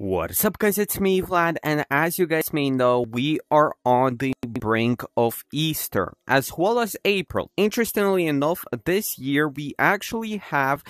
What's up guys, it's me Vlad, and as you guys may know, we are on the brink of Easter as well as April. Interestingly enough, this year we actually have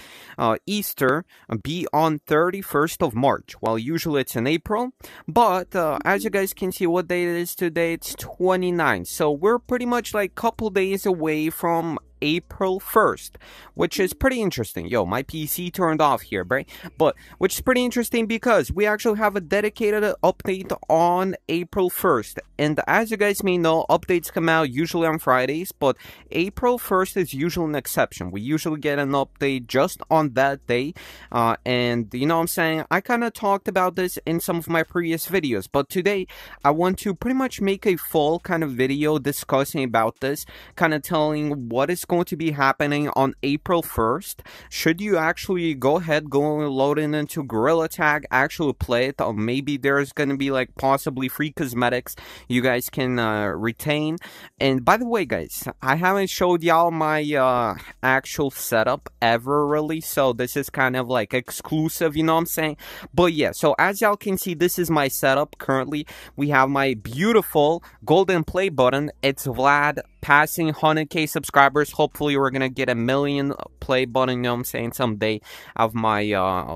Easter be on 31st of March. Well, usually it's in April, but as you guys can see what day it is today, it's 29. So we're pretty much like a couple days away from April 1st, which is pretty interesting. Yo, my PC turned off here, right? But which is pretty interesting because we actually have a dedicated update on April 1st. And as you guys may know, updates come out usually on Fridays, but April 1st is usually an exception. We usually get an update just on that day. And you know what I'm saying? I kind of talked about this in some of my previous videos, but today I want to pretty much make a full kind of video discussing about this, kind of telling what is going to be happening on April 1st. Should you actually go and load it into Gorilla Tag, actually play it, or maybe there's gonna be like possibly free cosmetics you guys can retain. And by the way guys, I haven't showed y'all my actual setup ever really, so this is kind of like exclusive, you know what I'm saying? But yeah, so as y'all can see, this is my setup currently. We have my beautiful golden play button. It's Vlad passing 100K subscribers. Hopefully we're gonna get 1 million play button, you know what I'm saying, someday. I have my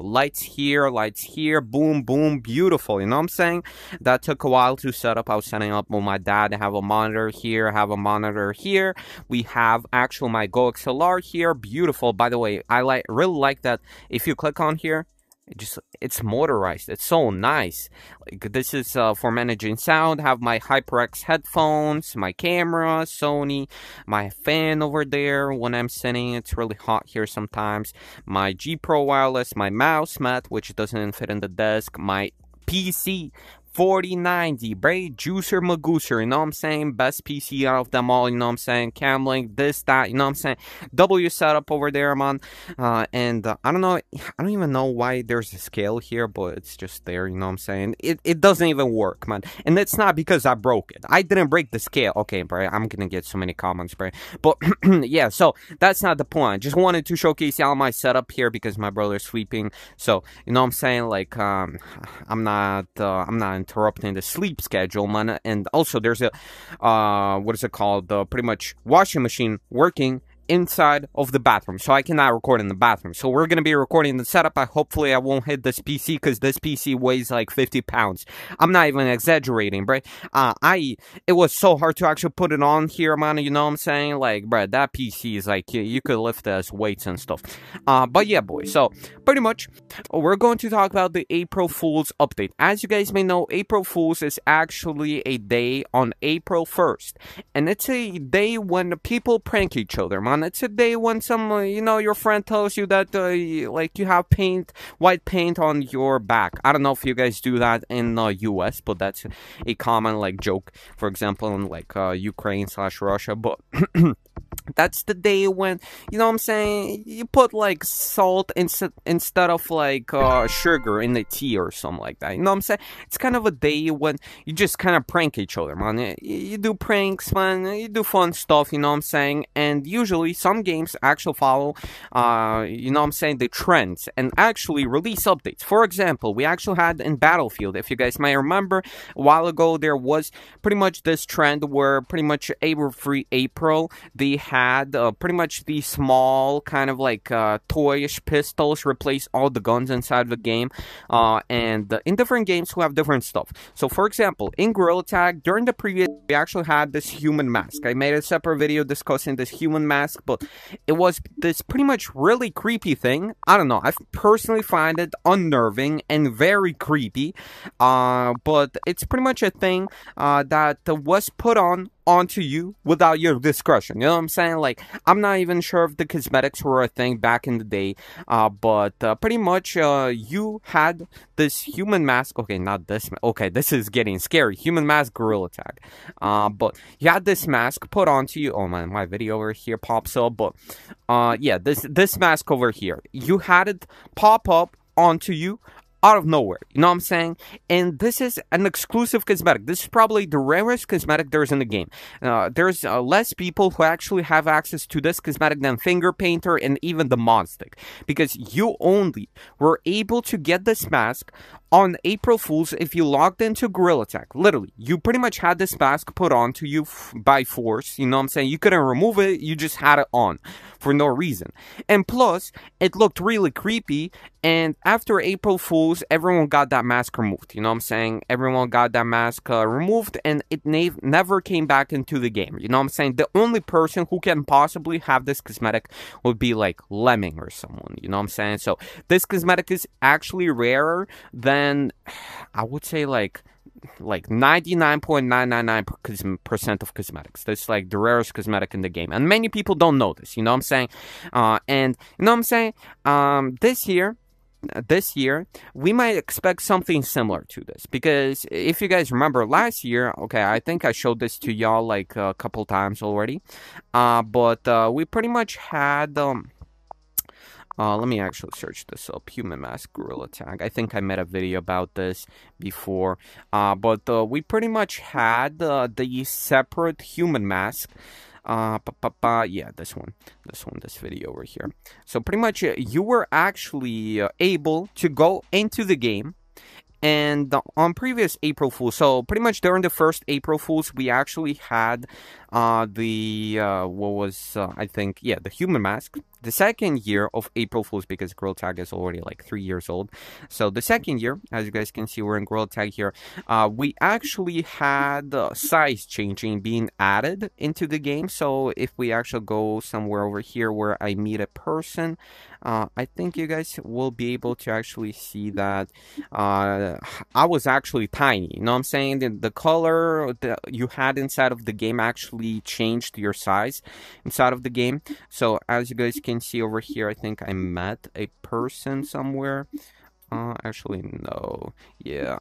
lights here, boom boom, beautiful, you know what I'm saying? That took a while to set up. I was setting up with my dad. I have a monitor here, I have a monitor here. We have actually my GoXLR here, beautiful. By the way, I really like that if you click on here, it's motorized. It's so nice. Like, this is for managing sound. Have my HyperX headphones, my camera, Sony, my fan over there when I'm sitting. It's really hot here sometimes. My G Pro wireless, my mouse mat, which doesn't fit in the desk, my PC 4090, braid juicer magooser, you know what I'm saying? Best PC out of them all, you know what I'm saying? Cam Link, this, that, you know what I'm saying? W setup over there, man. I don't know, I don't even know why there's a scale here, but it's just there, you know what I'm saying? It doesn't even work, man. And it's not because I broke it. I didn't break the scale. Okay, bro, I'm gonna get so many comments, bro. But yeah, so that's not the point. Just wanted to showcase y'all my setup here because my brother's sleeping. So, you know what I'm saying? Like, I'm not interrupting the sleep schedule, man. And also there's a what is it called, the pretty much washing machine working inside of the bathroom, so I cannot record in the bathroom. So we're gonna be recording the setup. Hopefully I won't hit this PC because this PC weighs like 50 pounds. I'm not even exaggerating, bro. It was so hard to actually put it on here, man, you know what I'm saying? Like, bro, that PC is like, you could lift as weights and stuff. But yeah boy, so pretty much we're going to talk about the April Fool's update. As you guys may know, April Fool's is actually a day on April 1st, and it's a day when people prank each other, man. It's a day when some, you know, your friend tells you that, like, you have paint, white paint on your back. I don't know if you guys do that in the U.S., but that's a common, like, joke, for example, in, like, Ukraine/Russia, but... That's the day when, you know what I'm saying, you put like salt instead of like sugar in the tea or something like that, you know what I'm saying? It's kind of a day when you just kind of prank each other, man. You do pranks, man, you do fun stuff, you know what I'm saying? And usually some games actually follow, you know what I'm saying, the trends and actually release updates. For example, we actually had in Battlefield, if you guys might remember, a while ago there was pretty much this trend where pretty much April, they had pretty much these small kind of like toyish pistols replace all the guns inside the game, and in different games we have different stuff. So for example, in Gorilla Tag during the previous, we actually had this human mask. I made a separate video discussing this human mask, but it was this pretty much really creepy thing. I don't know, I personally find it unnerving and very creepy, but it's pretty much a thing that was put onto you without your discretion, you know what I'm saying? Like, I'm not even sure if the cosmetics were a thing back in the day, but pretty much you had this human mask. Okay, not this, okay, this is getting scary. Human mask Gorilla Tag, but you had this mask put onto you. Oh man, my video over here pops up, but yeah, this mask over here, you had it pop up onto you out of nowhere, you know what I'm saying? And this is an exclusive cosmetic. This is probably the rarest cosmetic there is in the game. There's less people who actually have access to this cosmetic than Finger Painter and even the Mod Stick, because you only were able to get this mask on April Fool's if you logged into Gorilla Tag. Literally, you pretty much had this mask put on to you by force, you know what I'm saying? You couldn't remove it, you just had it on for no reason. And plus, it looked really creepy, and after April Fool's, everyone got that mask removed, you know what I'm saying? Everyone got that mask removed, and it never came back into the game, you know what I'm saying? The only person who can possibly have this cosmetic would be like Lemming or someone, you know what I'm saying? So this cosmetic is actually rarer than, I would say, like 99.999% of cosmetics. That's like the rarest cosmetic in the game, and many people don't know this, you know what I'm saying? And you know what I'm saying, this year we might expect something similar to this, because if you guys remember last year, okay, I think I showed this to y'all like a couple times already, but we pretty much had let me actually search this up. Human Mask Gorilla Tag. I think I made a video about this before, but we pretty much had the separate human mask. Yeah, this one, this video over here. So pretty much you were actually able to go into the game, and on previous April Fools, so pretty much during the first April Fools, we actually had the human mask. The second year of April Fools, because Gorilla Tag is already like 3 years old. So the second year, as you guys can see, we're in Gorilla Tag here. We actually had size changing being added into the game. So if we actually go somewhere over here where I meet a person, I think you guys will be able to actually see that I was actually tiny. You know what I'm saying? The color that you had inside of the game actually changed your size inside of the game. So as you guys can see over here, I think I met a person somewhere. Actually, no. Yeah,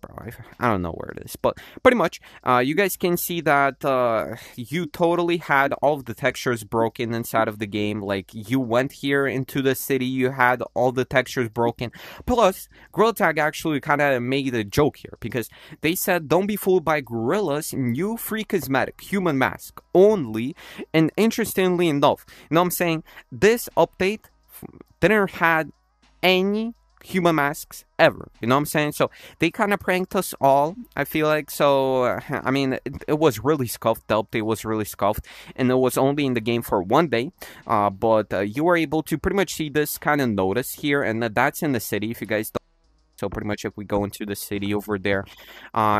bro, I don't know where it is, but pretty much you guys can see that you totally had all of the textures broken inside of the game. Like, you went here into the city, you had all the textures broken. Plus, Gorilla Tag actually kind of made a joke here, because they said, don't be fooled by Gorilla's new free cosmetic, Human Mask, only. And interestingly enough, you know what I'm saying, this update didn't have any human masks ever, you know what I'm saying? So they kind of pranked us all, I feel like. So I mean, it was really scuffed. The update was really scuffed, and it was only in the game for 1 day, but you were able to pretty much see this kind of notice here, and that's in the city, if you guys don't. So pretty much if we go into the city over there,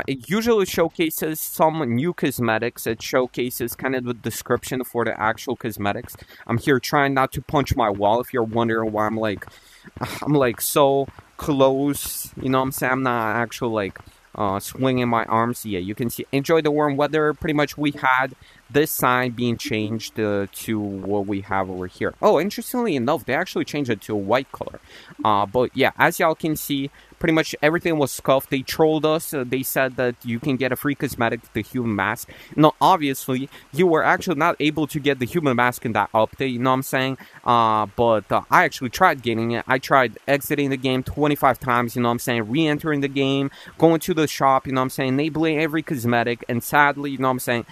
it usually showcases some new cosmetics. It showcases kind of the description for the actual cosmetics. I'm here trying not to punch my wall, if you're wondering why I'm like so close, you know what I'm saying? I'm not actually like swinging my arms. Yeah, you can see enjoy the warm weather. Pretty much we had this sign being changed to what we have over here. Oh, interestingly enough, they actually changed it to a white color. But yeah, as y'all can see, pretty much everything was scuffed. They trolled us. They said that you can get a free cosmetic, the human mask. No, obviously you were actually not able to get the human mask in that update, you know what I'm saying? But I actually tried getting it. I tried exiting the game 25 times, you know what I'm saying? Re-entering the game, going to the shop, you know what I'm saying? Enabling every cosmetic, and sadly, you know what I'm saying,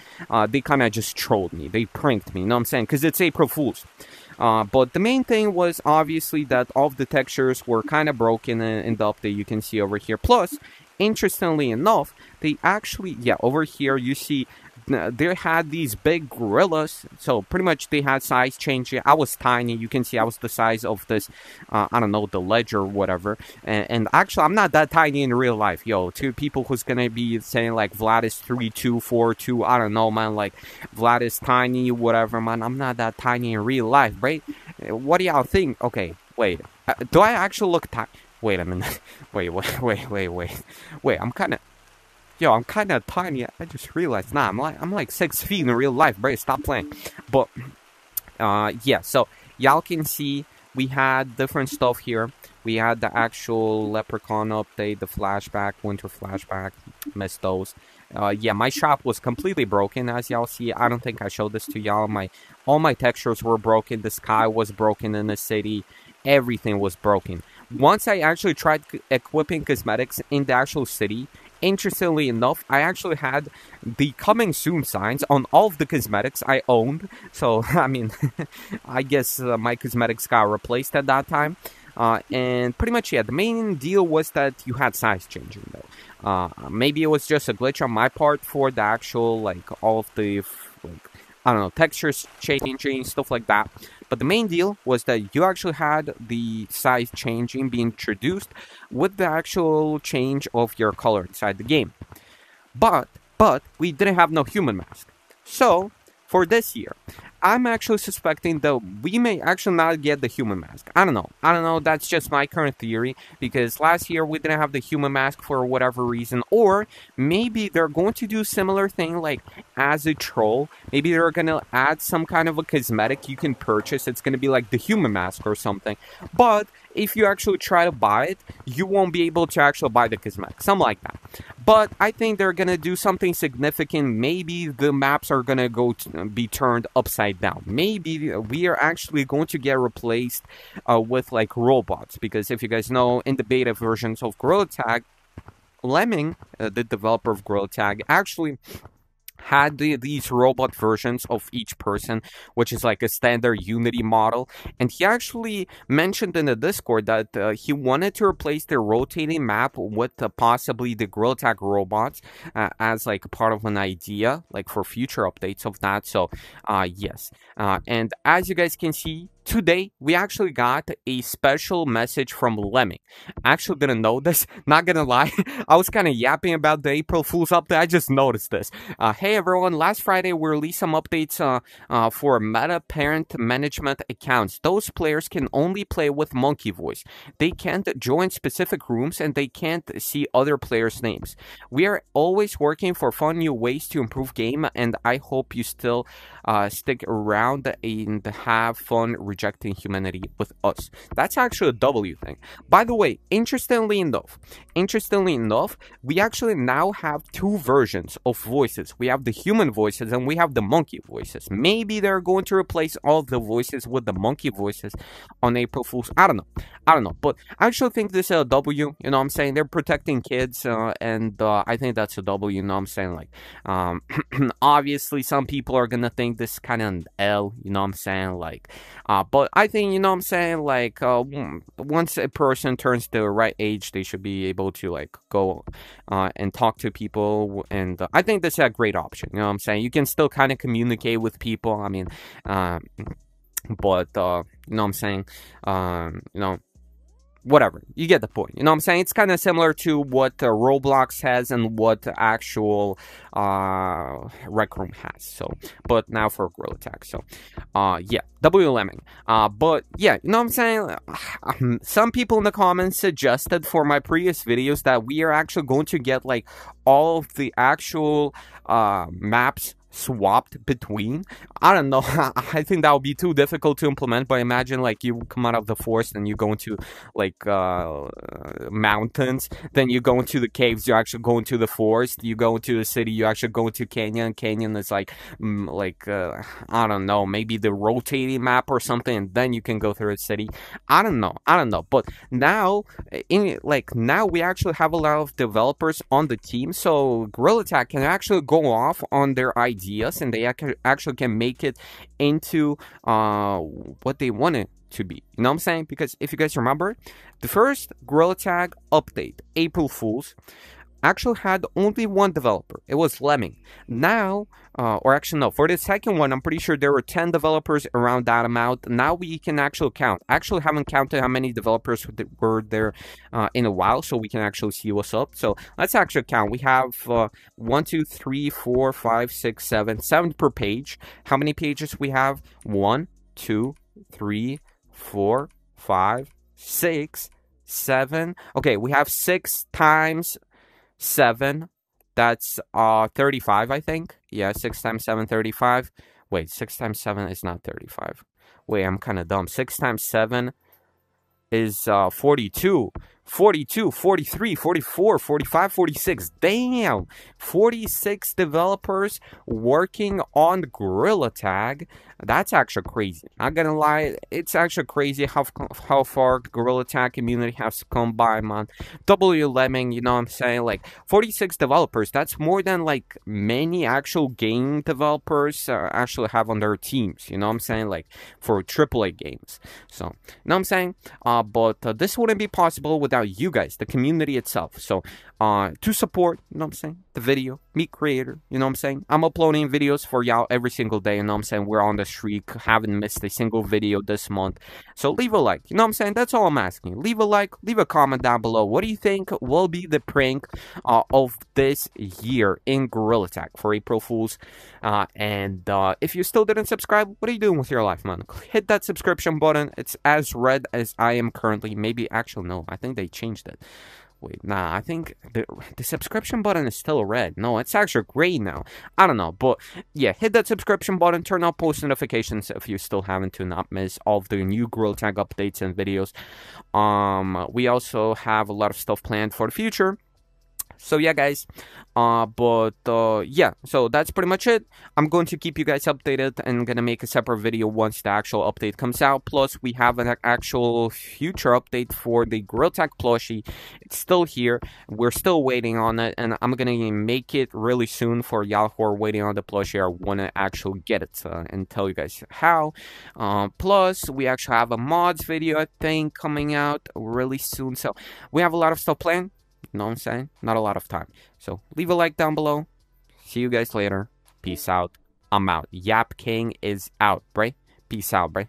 they kind of just trolled me. They pranked me, you know what I'm saying? Because it's April Fool's. But the main thing was obviously that all of the textures were kind of broken in the update, you can see over here. Plus, interestingly enough, they actually, yeah, over here you see they had these big gorillas. So pretty much they had size changing. I was tiny. You can see I was the size of this, I don't know, the ledge or whatever. And actually, I'm not that tiny in real life. Yo, to people who's gonna be saying like Vlad is 3'2", 4'2", I don't know, man, like Vlad is tiny, whatever, man. I'm not that tiny in real life, right? What do y'all think? Okay, wait, do I actually look tiny? Wait a minute. Wait, I'm kind of... Yo, I'm kind of tiny. I just realized. Nah, I'm like 6 feet in real life, bro. Stop playing. But yeah, so y'all can see we had different stuff here. We had the actual leprechaun update, the flashback, winter flashback, missed those. Yeah, my shop was completely broken, as y'all see. I don't think I showed this to y'all. All my textures were broken. The sky was broken in the city. Everything was broken. Once I actually tried equipping cosmetics in the actual city, interestingly enough, I actually had the coming soon signs on all of the cosmetics I owned. So, I mean, I guess my cosmetics got replaced at that time. And pretty much, yeah, the main deal was that you had size changing, though. Maybe it was just a glitch on my part for the actual, like, all of the, like, I don't know, textures changing, stuff like that. But the main deal was that you actually had the size changing being introduced with the actual change of your color inside the game. But we didn't have no human mask. So, for this year, I'm actually suspecting that we may actually not get the human mask. I don't know, that's just my current theory, because last year we didn't have the human mask for whatever reason, or maybe they're going to do similar thing, like, as a troll, maybe they're gonna add some kind of a cosmetic you can purchase. It's gonna be like the human mask or something, but if you actually try to buy it, you won't be able to actually buy the cosmetic, something like that. But I think they're gonna do something significant. Maybe the maps are gonna go to be turned upside down. Maybe we are actually going to get replaced with like robots, because if you guys know, in the beta versions of Gorilla Tag, Lemming, the developer of Gorilla Tag, actually had these robot versions of each person, which is like a standard Unity model, and he actually mentioned in the Discord that he wanted to replace the rotating map with possibly the Gorilla Tag robots as like part of an idea, like for future updates of that. So yes, and as you guys can see, today, we actually got a special message from Lemming. I actually didn't know this, not gonna lie. I was kind of yapping about the April Fool's update. I just noticed this. Hey everyone, last Friday we released some updates for meta parent management accounts. Those players can only play with monkey voice. They can't join specific rooms and they can't see other players' names. We are always working for fun new ways to improve game, and I hope you still stick around and have fun rejecting humanity with us. That's actually a W thing. By the way, interestingly enough, we actually now have two versions of voices. We have the human voices and we have the monkey voices. Maybe they're going to replace all the voices with the monkey voices on April Fool's. I don't know. But I actually think this is a W, you know what I'm saying? They're protecting kids, and I think that's a W, you know what I'm saying? Like, obviously some people are gonna think this is kind of an L, you know what I'm saying? Like, but I think, you know what I'm saying, like, once a person turns the right age, they should be able to, like, go and talk to people, and I think that's a great option, you know what I'm saying? You can still kind of communicate with people, I mean, but you know what I'm saying, you know, whatever, you get the point, you know what I'm saying? It's kind of similar to what Roblox has and what actual Rec Room has. So, but now for Gorilla Tag. So, yeah, W Lemming. But yeah, you know what I'm saying? Some people in the comments suggested for my previous videos that we are actually going to get like all of the actual maps swapped between. I don't know. I think that would be too difficult to implement, but imagine like you come out of the forest and you go into like mountains, then you go into the caves, you actually go into the forest, you go into the city, you actually go into canyon is like I don't know, maybe the rotating map or something, and then you can go through a city. I don't know. But now now we actually have a lot of developers on the team, so Gorilla Tag can actually go off on their ideas, and they actually can make it into what they want it to be, you know what I'm saying? Because if you guys remember, the first Gorilla Tag update, April Fool's, actually had only one developer. It was Lemming. Now, or actually no, for the second one, I'm pretty sure there were 10 developers around that amount. Now we can actually count. Actually haven't counted how many developers were there in a while, so we can actually see what's up. So let's actually count. We have 1, 2, 3, 4, 5, 6, 7, 7 per page. How many pages we have? 1, 2, 3, 4, 5, 6, 7. Okay, we have 6 times 7, that's 35, I think. Yeah, 6 times 7, 35. Wait, 6 times 7 is not 35. Wait, I'm kind of dumb. 6 times 7 is 42. 42, 43, 44, 45, 46. Damn! 46 developers working on Gorilla Tag. That's actually crazy. Not gonna lie, it's actually crazy how far the Gorilla Tag community has come by, man. W Lemming, you know what I'm saying? Like, 46 developers, that's more than, like, many actual game developers actually have on their teams, you know what I'm saying? Like, for AAA games. So, you know what I'm saying? But this wouldn't be possible without you guys, the community itself. So to support, you know what I'm saying, the video, me creator, you know what I'm saying, I'm uploading videos for y'all every single day, you know what I'm saying, we're on the streak, haven't missed a single video this month, so leave a like, you know what I'm saying, that's all I'm asking, leave a like, leave a comment down below, what do you think will be the prank of this year in Gorilla Tag for April Fools, and if you still didn't subscribe, what are you doing with your life, man? Hit that subscription button, it's as red as I am currently, maybe, actually, no, I think they changed it. Wait, nah, I think the subscription button is still red. No, it's actually gray now. I don't know, but yeah, hit that subscription button, turn on post notifications if you still haven't, to not miss all of the new Gorilla Tag updates and videos. We also have a lot of stuff planned for the future. So yeah, guys, yeah, so that's pretty much it. I'm going to keep you guys updated and gonna make a separate video once the actual update comes out. Plus, we have an actual future update for the Gorilla Tag plushie. It's still here. We're still waiting on it, and I'm gonna make it really soon for y'all who are waiting on the plushie or wanna actually get it and tell you guys how. Plus, we actually have a mods video, I think, coming out really soon. So we have a lot of stuff planned. Know what I'm saying? Not a lot of time. So leave a like down below. See you guys later. Peace out. I'm out. Yap King is out, bray. Peace out, bray.